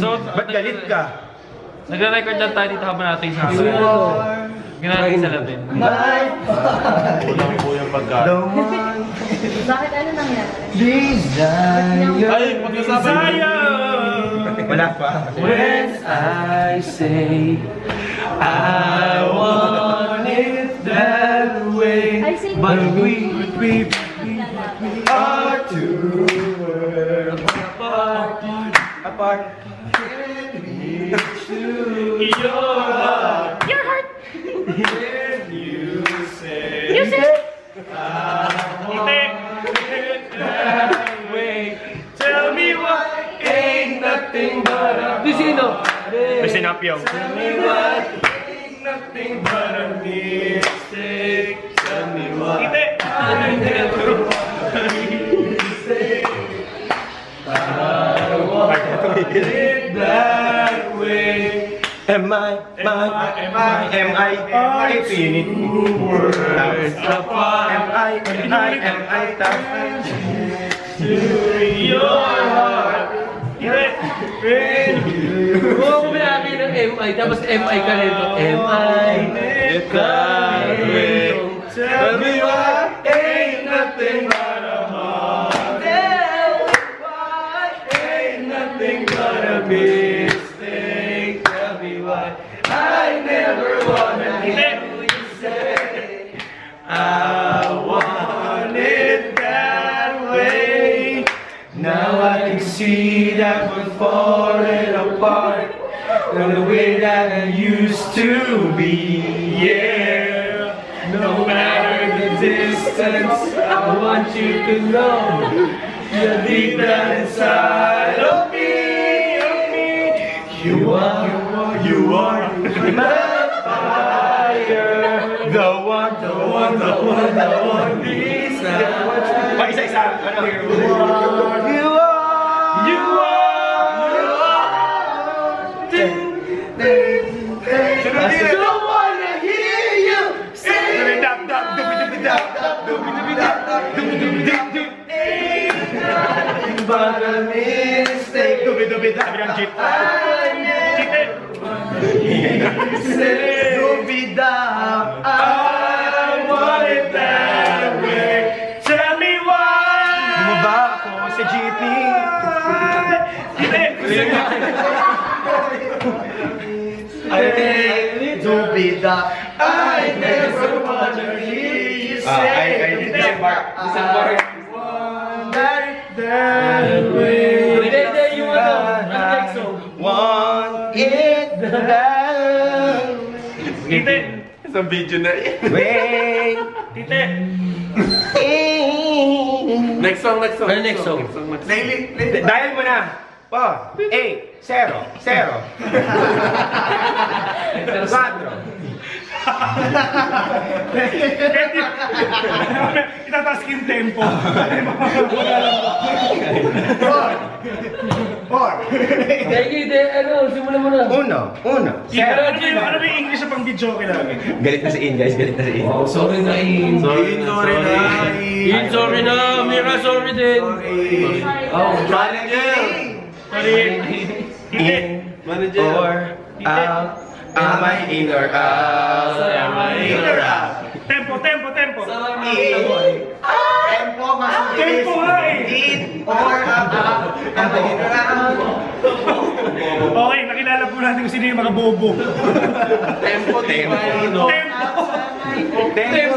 So, ba't galit ka? Nagre-record lang tayo dito habang natin sa akin. Ginagawa sa labin. Walang po yung pagkain. Bakit ano nangyari? Ay, pag-usapan niyo! Wala pa. When I say I want it that way, but we are two worlds apart. Your heart. Your heart. When you say, I want it that way. Tell me why ain't nothing but a mistake. Tell me why ain't nothing but a mistake. Tell me why I never want a mistake. I want it that way. Am I two worlds apart? Am I touched to your heart? Huwag mo pinapin ng M.I. tapos M.I. ka rin. M.I. Tell me why ain't nothing but a heart. Tell me why ain't nothing but a me. I never wanna hear you say I want it that way. Now I can see that we're falling apart from the way that I used to be. Yeah, no matter the distance, I want you to know you're deep down inside of me. You are my fire, the one beside. You are. I don't wanna hear you say ain't nothing but a mistake. I want it that way. Tell me why. Bumaba ako sa jeepney. I never wanna hear you say I want it that way. Tite! Sa video na yun. Wait! Tite! Next song. Ano next song? Lately. Dial mo na! 4, 8, 0, 0, 4. Itatask yung tempo. 4. Simulan mo na. 1. Ano ba yung English na pang video kailangan? Galit na si In. Sorry na. Mira, sorry din. Manager. Am I in or out? Tempo. Tempo, in or out? Am I in or out? Okay, nakilala po natin kung sino yung mga bobo. Tempo,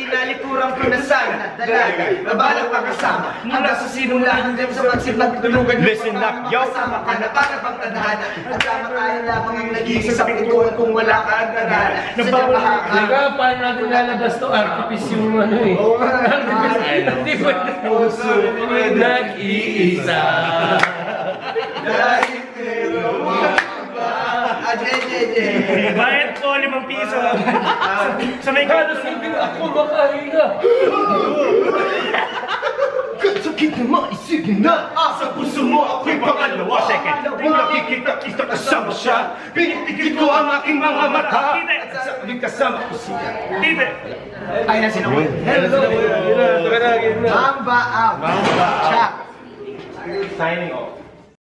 tinalikuran ko na sana, dalaga, nabalang makasama. Hanggang sa sinong lahat dyan sa magsilag, tulugan mo pa na makasama ka na para bang tadhana. At tama tayo lamang ang nag-iisip sa pintuan kung wala ka ang tadhana. Sa napahaka. Diba, paano natin lalabas to? Artifice yung ano eh. Puso nag-iisa. Dahil pero bayad ko ₱5. Sa may kalos hindi ako makahinga. Sa puso mo ako'y pangalawa. Second. nakita kita kasama siya. Pinipikit ko ang aking mga mata at sabing kasama ko siya. Tite! Ay na sinawin. Hello! Ang baab. Signing off.